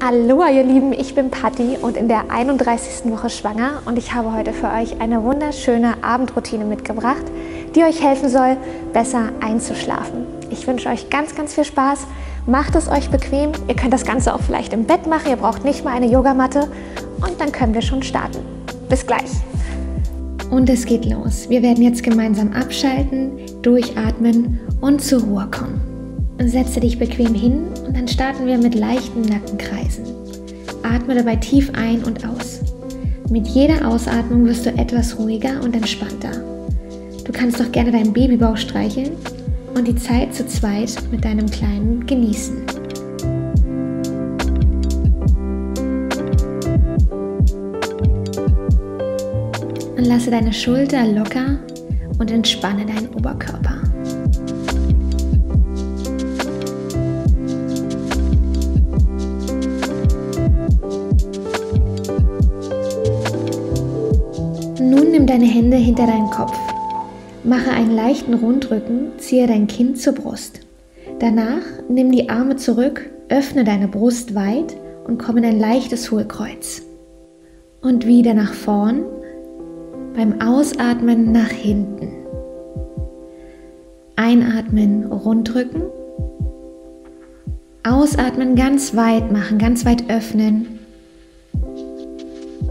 Aloha ihr Lieben, ich bin Patti und in der 31. Woche schwanger und ich habe heute für euch eine wunderschöne Abendroutine mitgebracht, die euch helfen soll, besser einzuschlafen. Ich wünsche euch ganz, ganz viel Spaß, macht es euch bequem, ihr könnt das Ganze auch vielleicht im Bett machen, ihr braucht nicht mal eine Yogamatte und dann können wir schon starten. Bis gleich! Und es geht los. Wir werden jetzt gemeinsam abschalten, durchatmen und zur Ruhe kommen. Und setze dich bequem hin und dann starten wir mit leichten Nackenkreisen. Atme dabei tief ein und aus. Mit jeder Ausatmung wirst du etwas ruhiger und entspannter. Du kannst doch gerne deinen Babybauch streicheln und die Zeit zu zweit mit deinem Kleinen genießen. Und lasse deine Schulter locker und entspanne deinen Oberkörper. Nun nimm deine Hände hinter deinen Kopf. Mache einen leichten Rundrücken, ziehe dein Kinn zur Brust. Danach nimm die Arme zurück, öffne deine Brust weit und komm in ein leichtes Hohlkreuz. Und wieder nach vorn. Beim Ausatmen nach hinten. Einatmen, rundrücken. Ausatmen, ganz weit machen, ganz weit öffnen.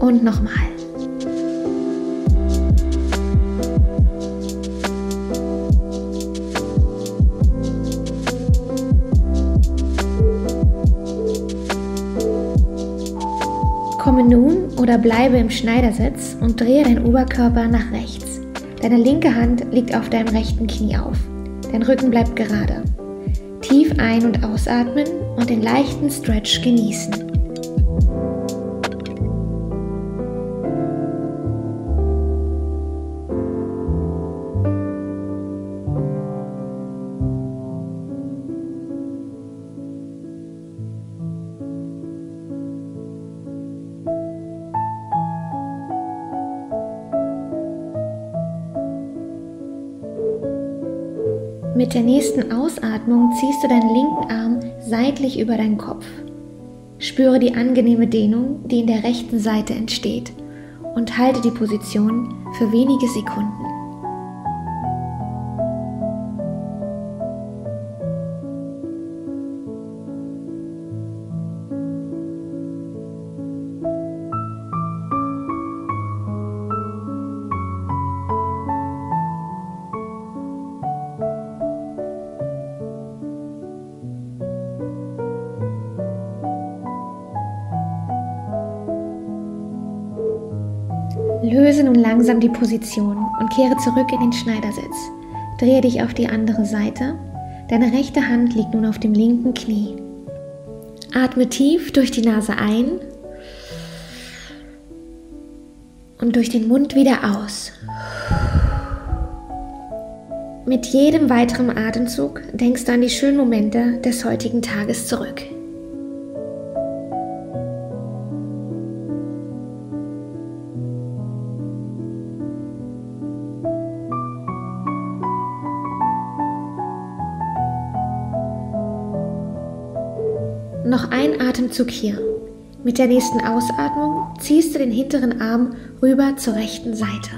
Und nochmal. Komme nun oder bleibe im Schneidersitz und drehe deinen Oberkörper nach rechts. Deine linke Hand liegt auf deinem rechten Knie auf. Dein Rücken bleibt gerade. Tief ein- und ausatmen und den leichten Stretch genießen. Mit der nächsten Ausatmung ziehst du deinen linken Arm seitlich über deinen Kopf. Spüre die angenehme Dehnung, die in der rechten Seite entsteht, und halte die Position für wenige Sekunden. Löse nun langsam die Position und kehre zurück in den Schneidersitz. Drehe dich auf die andere Seite. Deine rechte Hand liegt nun auf dem linken Knie. Atme tief durch die Nase ein und durch den Mund wieder aus. Mit jedem weiteren Atemzug denkst du an die schönen Momente des heutigen Tages zurück. Noch ein Atemzug hier. Mit der nächsten Ausatmung ziehst du den hinteren Arm rüber zur rechten Seite.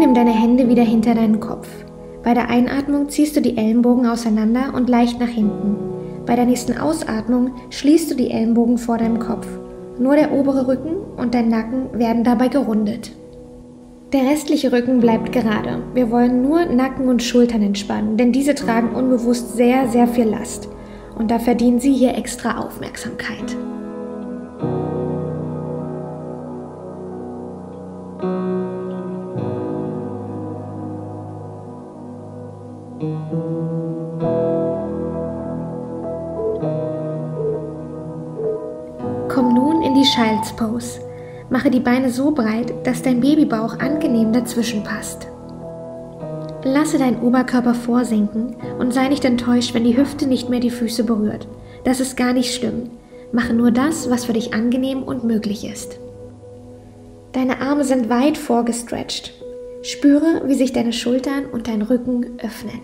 Nimm deine Hände wieder hinter deinen Kopf. Bei der Einatmung ziehst du die Ellenbogen auseinander und leicht nach hinten. Bei der nächsten Ausatmung schließt du die Ellenbogen vor deinem Kopf. Nur der obere Rücken und dein Nacken werden dabei gerundet. Der restliche Rücken bleibt gerade. Wir wollen nur Nacken und Schultern entspannen, denn diese tragen unbewusst sehr, sehr viel Last. Und da verdienen sie hier extra Aufmerksamkeit. Komm nun in die Child's Pose. Mache die Beine so breit, dass dein Babybauch angenehm dazwischen passt. Lasse deinen Oberkörper vorsinken und sei nicht enttäuscht, wenn die Hüfte nicht mehr die Füße berührt. Das ist gar nicht schlimm. Mache nur das, was für dich angenehm und möglich ist. Deine Arme sind weit vorgestretcht. Spüre, wie sich deine Schultern und dein Rücken öffnen.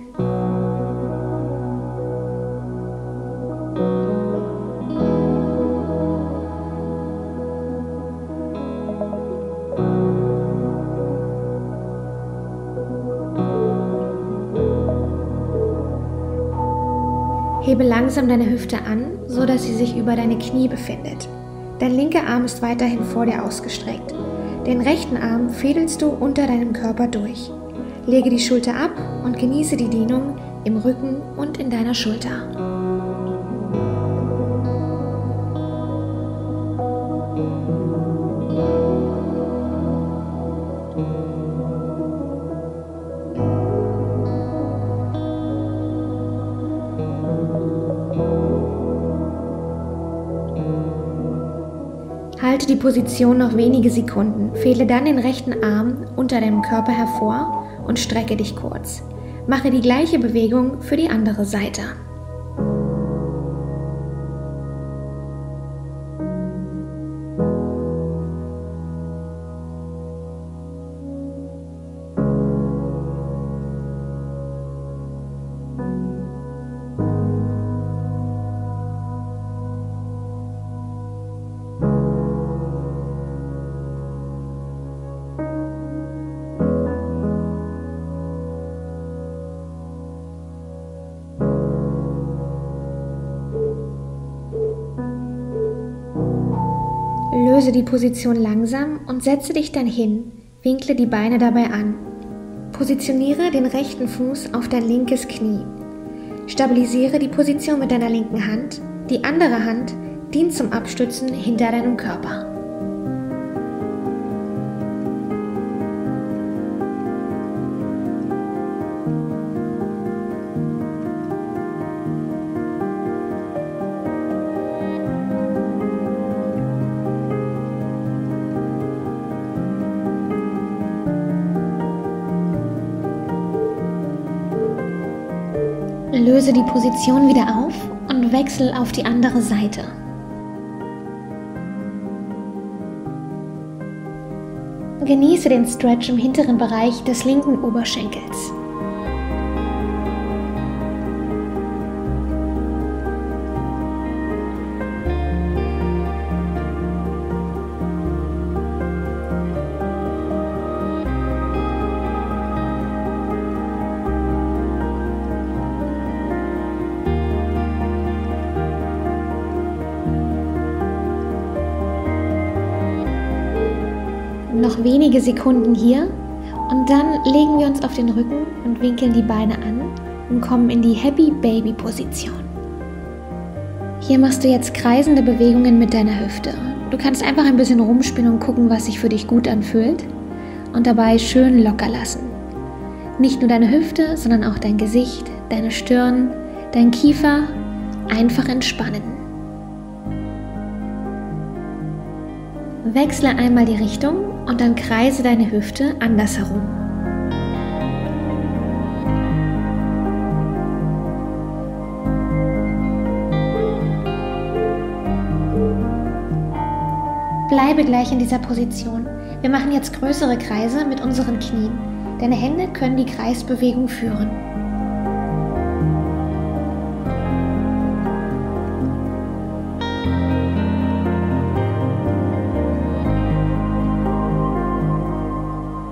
Hebe langsam deine Hüfte an, so dass sie sich über deine Knie befindet. Dein linker Arm ist weiterhin vor dir ausgestreckt. Den rechten Arm fädelst du unter deinem Körper durch. Lege die Schulter ab und genieße die Dehnung im Rücken und in deiner Schulter. Halte die Position noch wenige Sekunden, fädle dann den rechten Arm unter deinem Körper hervor und strecke dich kurz. Mache die gleiche Bewegung für die andere Seite. Löse die Position langsam und setze dich dann hin, winkle die Beine dabei an. Positioniere den rechten Fuß auf dein linkes Knie. Stabilisiere die Position mit deiner linken Hand, die andere Hand dient zum Abstützen hinter deinem Körper. Löse die Position wieder auf und wechsel auf die andere Seite. Genieße den Stretch im hinteren Bereich des linken Oberschenkels. Noch wenige Sekunden hier und dann legen wir uns auf den Rücken und winkeln die Beine an und kommen in die Happy Baby Position. Hier machst du jetzt kreisende Bewegungen mit deiner Hüfte. Du kannst einfach ein bisschen rumspielen und gucken, was sich für dich gut anfühlt und dabei schön locker lassen. Nicht nur deine Hüfte, sondern auch dein Gesicht, deine Stirn, dein Kiefer einfach entspannen. Wechsle einmal die Richtung und dann kreise deine Hüfte andersherum. Bleibe gleich in dieser Position. Wir machen jetzt größere Kreise mit unseren Knien. Deine Hände können die Kreisbewegung führen.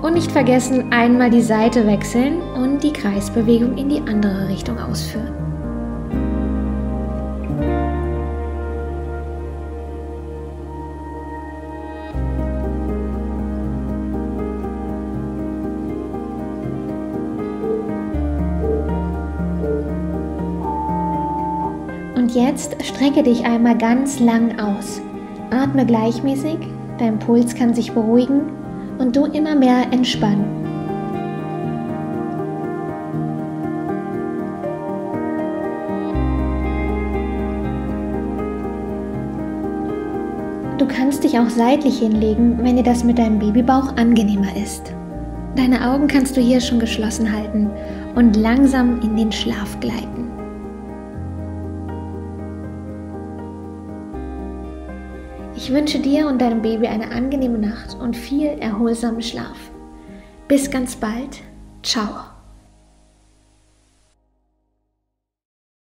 Und nicht vergessen, einmal die Seite wechseln und die Kreisbewegung in die andere Richtung ausführen. Und jetzt strecke dich einmal ganz lang aus. Atme gleichmäßig, dein Puls kann sich beruhigen und du immer mehr entspannen. Du kannst dich auch seitlich hinlegen, wenn dir das mit deinem Babybauch angenehmer ist. Deine Augen kannst du hier schon geschlossen halten und langsam in den Schlaf gleiten. Ich wünsche dir und deinem Baby eine angenehme Nacht und viel erholsamen Schlaf. Bis ganz bald. Ciao.